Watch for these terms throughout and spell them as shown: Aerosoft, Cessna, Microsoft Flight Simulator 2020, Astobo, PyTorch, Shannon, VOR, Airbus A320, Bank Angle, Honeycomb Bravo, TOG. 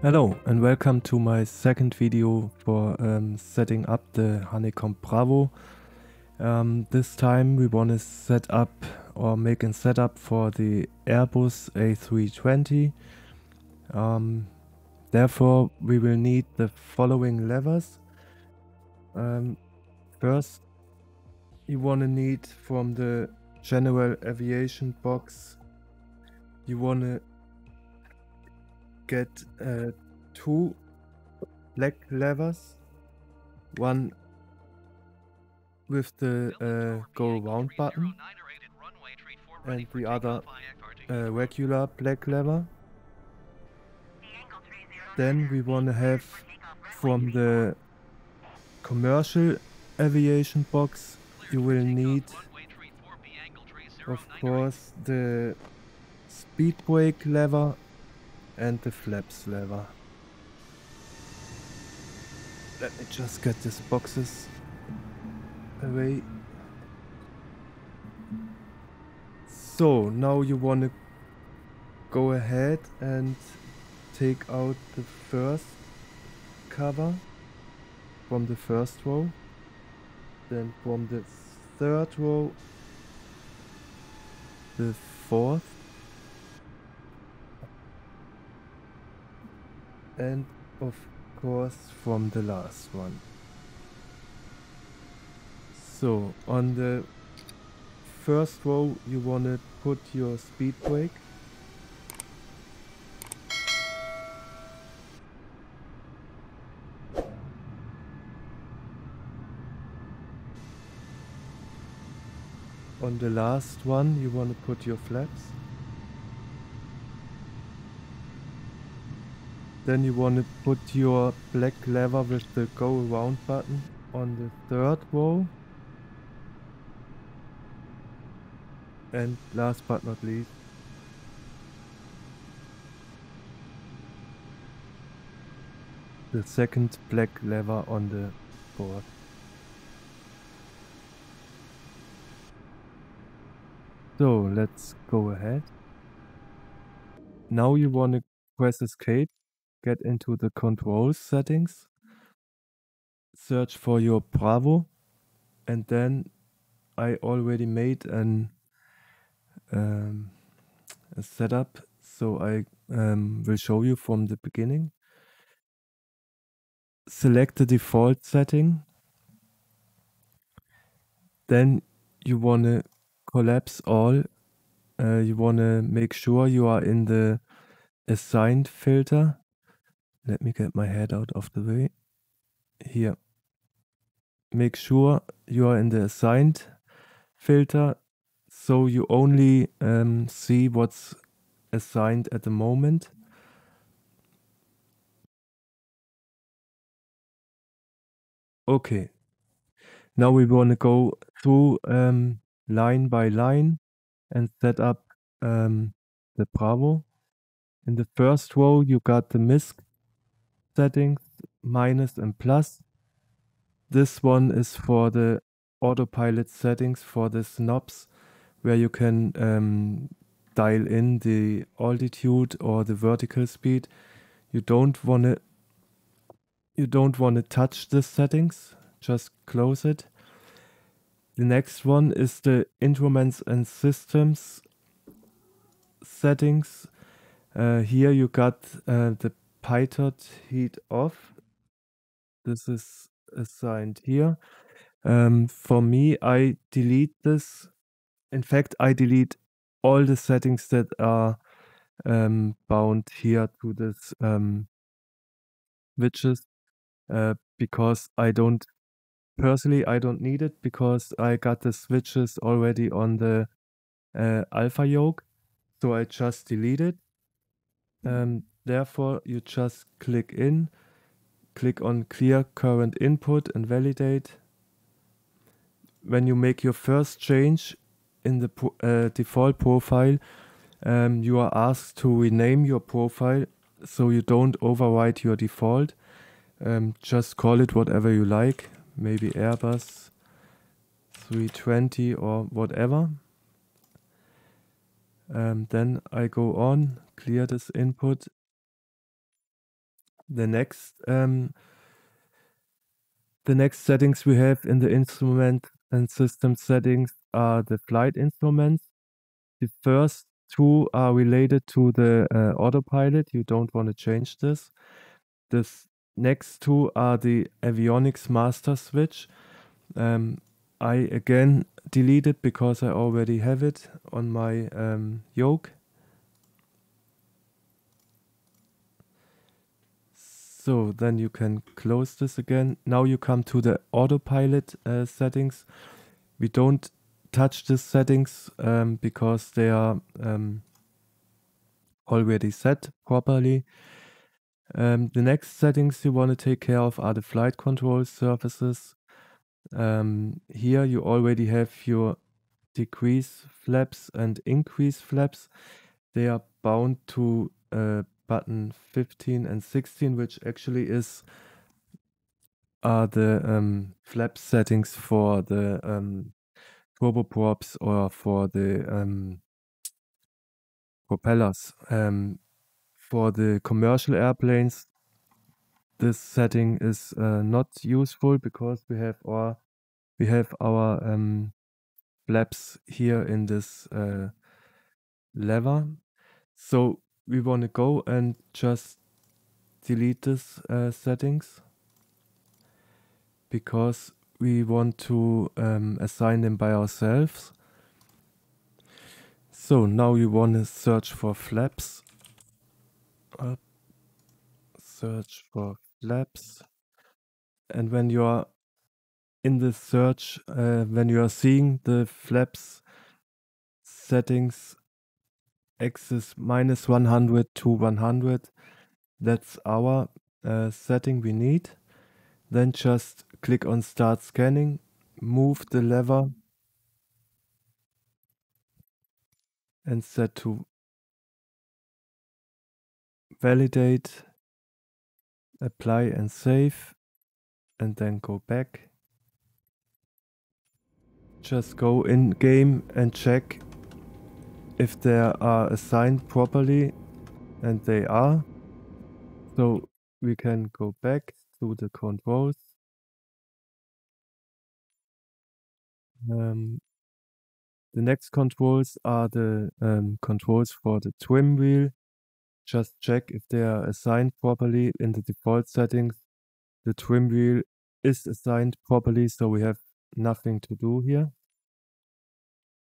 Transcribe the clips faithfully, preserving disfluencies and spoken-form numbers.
Hello and welcome to my second video for um, setting up the Honeycomb Bravo. Um, this time we want to set up or make a setup for the Airbus A three twenty. Um, therefore we will need the following levers. Um, first you want to need from the general aviation box, you want to get uh, two black levers, one with the uh, go round button and the other uh, regular black lever. Then we want to have from the commercial aviation box, you will need of course the speed brake lever and the flaps lever. Let me just get these boxes away. So now you want to go ahead and take out the first cover from the first row, then from the third row the fourth, and of course from the last one. So on the first row you want to put your speed brake. On the last one you want to put your flaps. Then you want to put your black lever with the go around button on the third row. And last but not least, the second black lever on the board. So let's go ahead. Now you want to press escape. Get into the control settings, search for your Bravo, and then I already made an um, a setup, so I um, will show you from the beginning. Select the default setting, then you want to collapse all. Uh, you want to make sure you are in the assigned filter. Let me get my head out of the way. Here. Make sure you are in the assigned filter, so you only um, see what's assigned at the moment. Okay. Now we want to go through um, line by line and set up um, the Bravo. In the first row, you got the misc settings, minus and plus. This one is for the autopilot settings for the knobs, where you can um, dial in the altitude or the vertical speed. You don't want to you don't want to touch the settings, just close it. The next one is the instruments and systems settings. Uh, here you got uh, the PyTorch heat off. This is assigned here. Um, for me, I delete this. In fact, I delete all the settings that are um, bound here to this um, widget uh, because I don't personally I don't need it, because I got the switches already on the uh, alpha yoke, so I just delete it. Um, Therefore, you just click in, click on clear current input and validate. When you make your first change in the pro uh, default profile, um, you are asked to rename your profile, so you don't override your default. Um, just call it whatever you like, maybe Airbus three twenty or whatever. Um, then I go on, clear this input. the next um, the next settings we have in the instrument and system settings are the flight instruments. The first two are related to the uh, autopilot. You don't want to change this. The next two are the avionics master switch. Um, I again delete it because I already have it on my um, yoke. So then you can close this again. Now you come to the autopilot uh, settings. We don't touch these settings um, because they are um, already set properly. Um, the next settings you want to take care of are the flight control surfaces. Um, here you already have your decrease flaps and increase flaps. They are bound to uh, button fifteen and sixteen, which actually is are the um, flap settings for the um, turboprops or for the um, propellers. Um, for the commercial airplanes, this setting is uh, not useful because we have our we have our um, flaps here in this uh, lever. So we want to go and just delete this uh, settings because we want to um, assign them by ourselves. So now you want to search for flaps. Uh, search for flaps. And when you are in the search, uh, when you are seeing the flaps settings, axis minus one hundred to one hundred, that's our uh, setting we need. Then just click on start scanning, move the lever and set to validate, apply and save, and then go back. Just go in game and check if they are assigned properly, and they are. So we can go back to the controls. Um, the next controls are the um, controls for the trim wheel. Just check if they are assigned properly in the default settings. The trim wheel is assigned properly, so we have nothing to do here.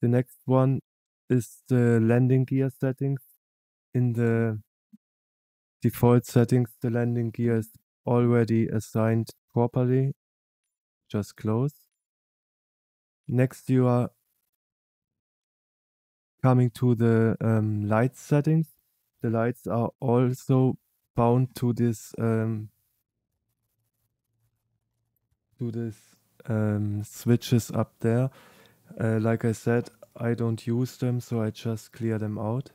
The next one is the landing gear settings. In the default settings, the landing gear is already assigned properly. Just close. Next, you are coming to the um, lights settings. The lights are also bound to this um, to this um, switches up there. Uh, like I said, I don't use them, so I just clear them out.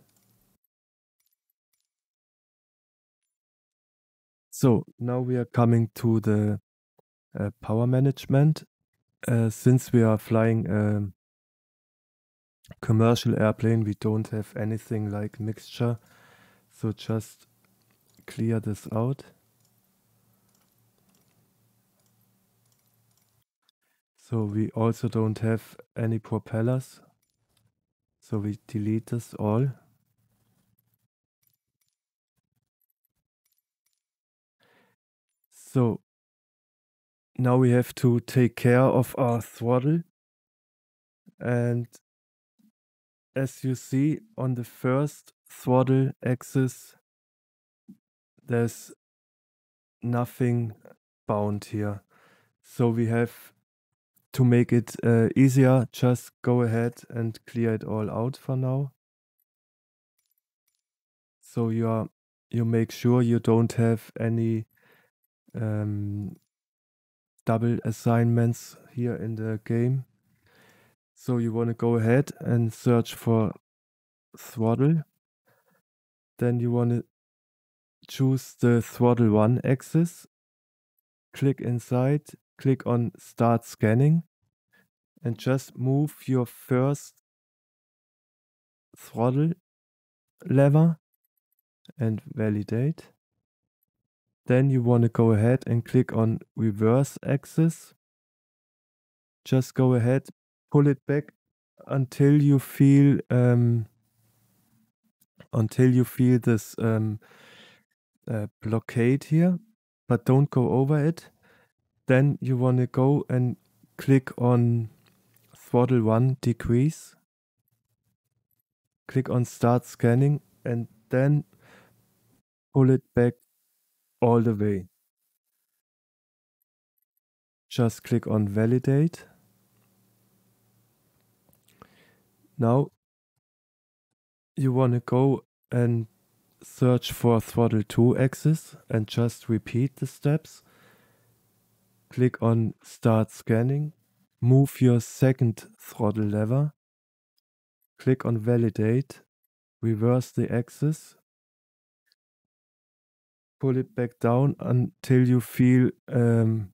So now we are coming to the uh, power management. Uh, since we are flying a commercial airplane, we don't have anything like mixture. So just clear this out. So we also don't have any propellers. So we delete this all. So now we have to take care of our throttle. And as you see on the first throttle axis, there's nothing bound here. So we have to make it uh, easier, just go ahead and clear it all out for now. So you are, you make sure you don't have any um, double assignments here in the game. So you want to go ahead and search for throttle. Then you want to choose the throttle one axis. Click inside, click on start scanning, and just move your first throttle lever and validate. Then you want to go ahead and click on reverse axis. Just go ahead, pull it back until you feel um, until you feel this um, uh, blockade here, but don't go over it. Then you want to go and click on throttle one decrease. Click on start scanning and then pull it back all the way. Just click on validate. Now you want to go and search for throttle two axis and just repeat the steps. Click on start scanning. Move your second throttle lever. Click on validate. Reverse the axis. Pull it back down until you feel um,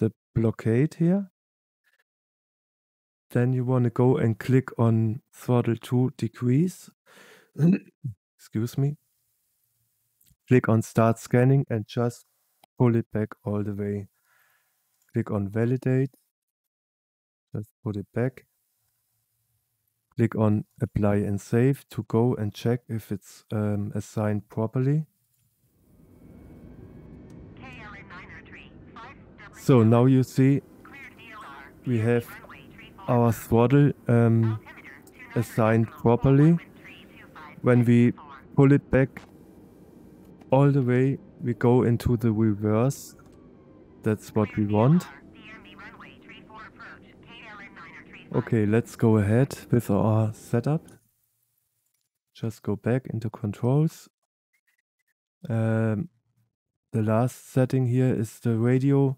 the blockade here. Then you want to go and click on throttle two decrease. Excuse me. Click on start scanning and just pull it back all the way. Click on validate. Just put it back. Click on apply and save to go and check if it's um, assigned properly. So now you see we have our throttle um, assigned properly. When we pull it back all the way, we go into the reverse. That's what we want. Okay, let's go ahead with our setup. Just go back into controls. Um, the last setting here is the radio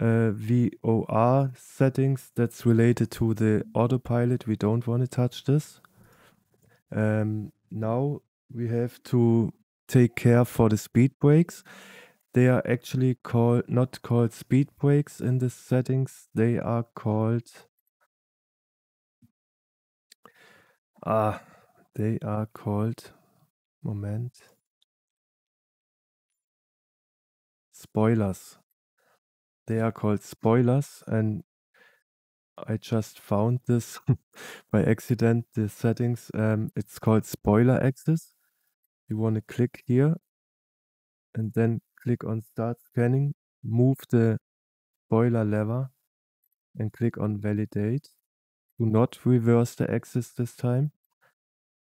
uh, V O R settings. That's related to the autopilot. We don't want to touch this. Um, now we have to take care for the speed brakes. They are actually called not called speed brakes in the settings. They are called... Ah, they are called, Moment, spoilers. They are called spoilers, and I just found this by accident, the settings. Um, it's called spoiler axis. You want to click here and then click on start scanning, move the spoiler lever and click on validate. Do not reverse the axis this time.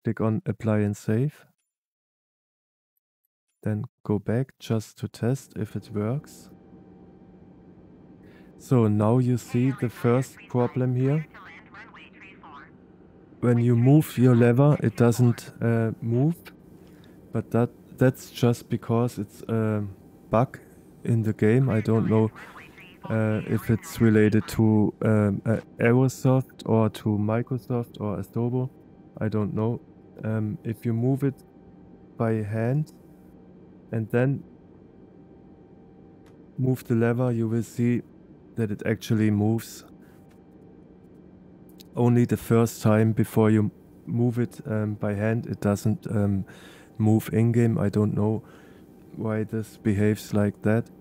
Click on apply and save. Then go back just to test if it works. So now you see the first problem here. When you move your lever, it doesn't uh, move. But that that's just because it's a bug in the game. I don't know Uh, if it's related to um, uh, Aerosoft or to Microsoft or Astobo, I don't know. Um, if you move it by hand and then move the lever, you will see that it actually moves. Only the first time before you move it um, by hand, it doesn't um, move in-game. I don't know why this behaves like that.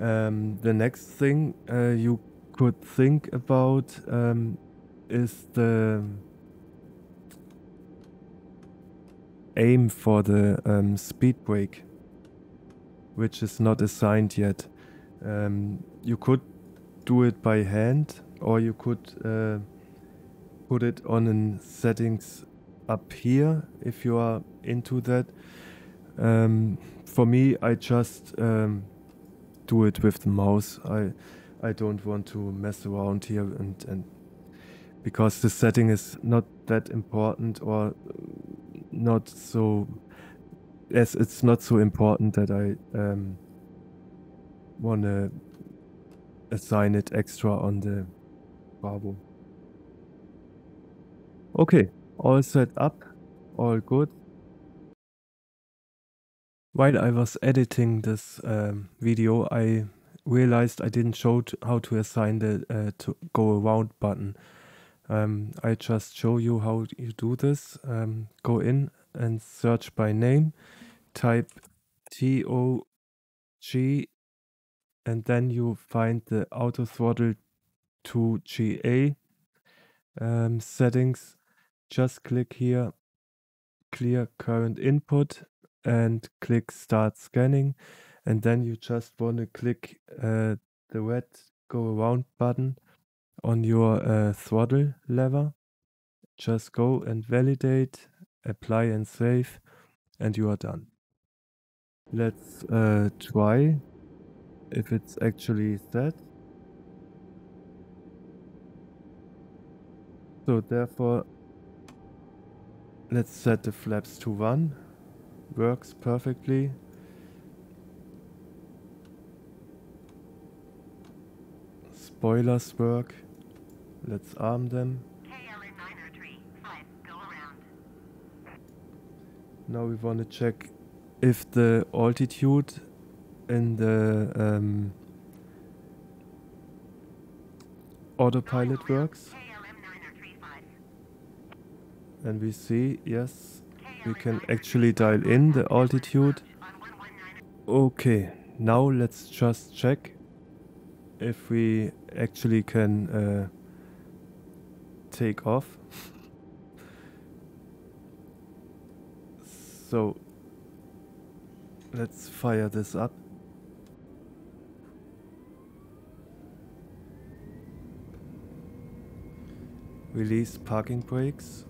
Um, the next thing uh, you could think about um, is the aim for the um, speed brake, which is not assigned yet. Um, you could do it by hand, or you could uh, put it on in settings up here if you are into that. Um, for me, I just um, do it with the mouse. I I don't want to mess around here and, and because the setting is not that important or not so as it's not so important that I um, want to assign it extra on the Bravo. Okay, all set up, all good. While I was editing this um, video, I realized I didn't show to how to assign the uh, to go around button. Um, I just show you how you do this. Um, go in and search by name. Type T O G, and then you find the auto throttle to G A um, settings. Just click here, clear current input, and click start scanning. And then you just want to click uh, the red go around button on your uh, throttle lever. Just go and validate, apply and save, and you are done. Let's uh, try if it's actually set. So therefore, let's set the flaps to one. Works perfectly. Spoilers work. Let's arm them. Now we want to check if the altitude in the um, autopilot works. And we see, yes, we can actually dial in the altitude. Okay, now let's just check if we actually can uh, take off. So let's fire this up. Release parking brakes.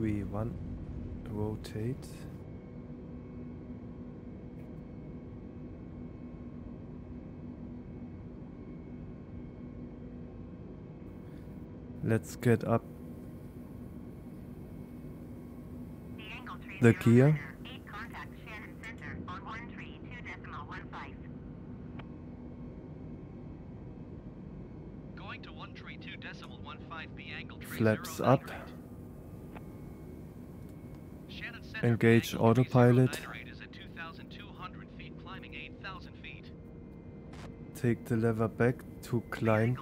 We one rotate. Let's get up the gear. Eight contact Shannon center on one tree, two decimal one five. Going to one tree, two decimal one five. B angle tree. Flaps up. Engage autopilot. Take the lever back to climb.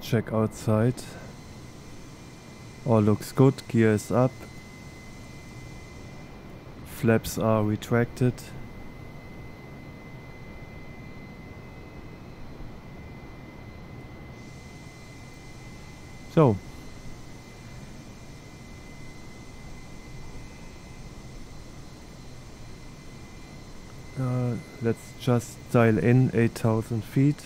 Check outside. All looks good. Gear is up. Flaps are retracted. So, uh, let's just dial in eight thousand feet.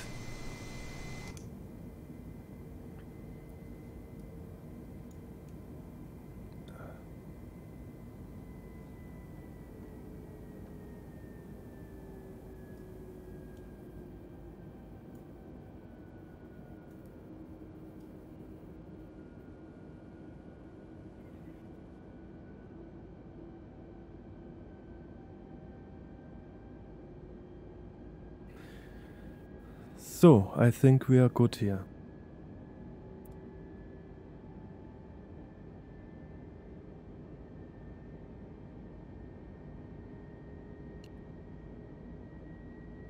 So, I think we are good here.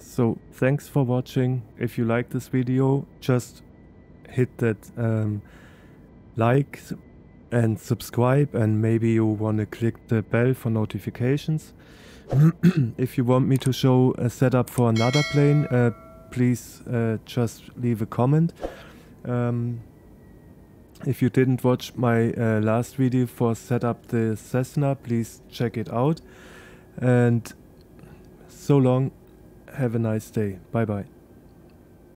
So, thanks for watching. If you like this video, just hit that um, like and subscribe, and maybe you want to click the bell for notifications. If you want me to show a setup for another plane, uh, please uh, just leave a comment. Um, if you didn't watch my uh, last video for set up the Cessna, please check it out. And so long, have a nice day. Bye bye.